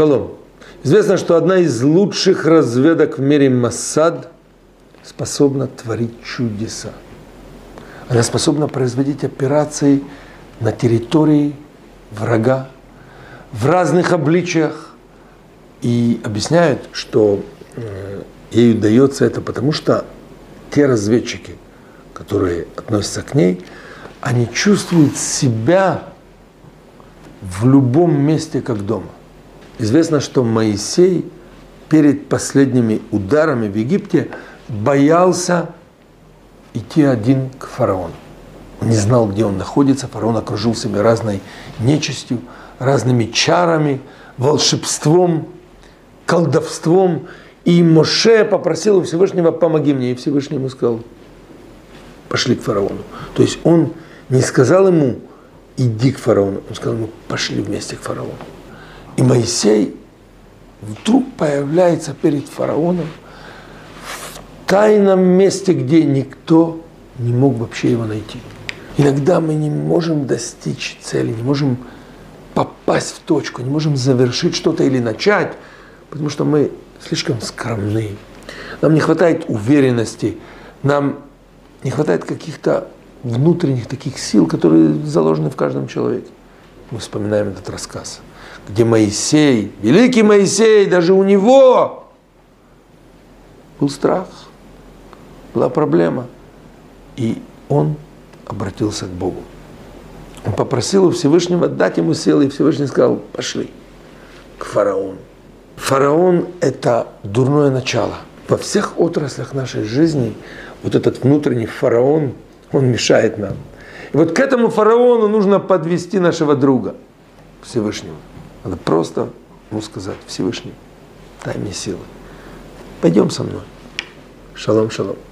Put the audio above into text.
Шалом. Известно, что одна из лучших разведок в мире, Моссад, способна творить чудеса. Она способна производить операции на территории врага в разных обличиях. И объясняют, что ей удается это потому, что те разведчики, которые относятся к ней, они чувствуют себя в любом месте как дома. Известно, что Моисей перед последними ударами в Египте боялся идти один к фараону. Он не знал, где он находится. Фараон окружил себя разной нечистью, разными чарами, волшебством, колдовством. И Моше попросил у Всевышнего: «Помоги мне». И Всевышний ему сказал: «Пошли к фараону». То есть он не сказал ему: «Иди к фараону». Он сказал ему: «Пошли вместе к фараону». И Моисей вдруг появляется перед фараоном в тайном месте, где никто не мог вообще его найти. Иногда мы не можем достичь цели, не можем попасть в точку, не можем завершить что-то или начать, потому что мы слишком скромны. Нам не хватает уверенности, нам не хватает каких-то внутренних таких сил, которые заложены в каждом человеке. Мы вспоминаем этот рассказ, где Моисей, великий Моисей, даже у него был страх, была проблема. И он обратился к Богу. Он попросил у Всевышнего дать ему силы, и Всевышний сказал: «Пошли к фараону». Фараон – это дурное начало. Во всех отраслях нашей жизни вот этот внутренний фараон, он мешает нам. И вот к этому фараону нужно подвести нашего друга, Всевышнего. Надо просто ему сказать: «Всевышний, дай мне силы. Пойдем со мной». Шалом, шалом.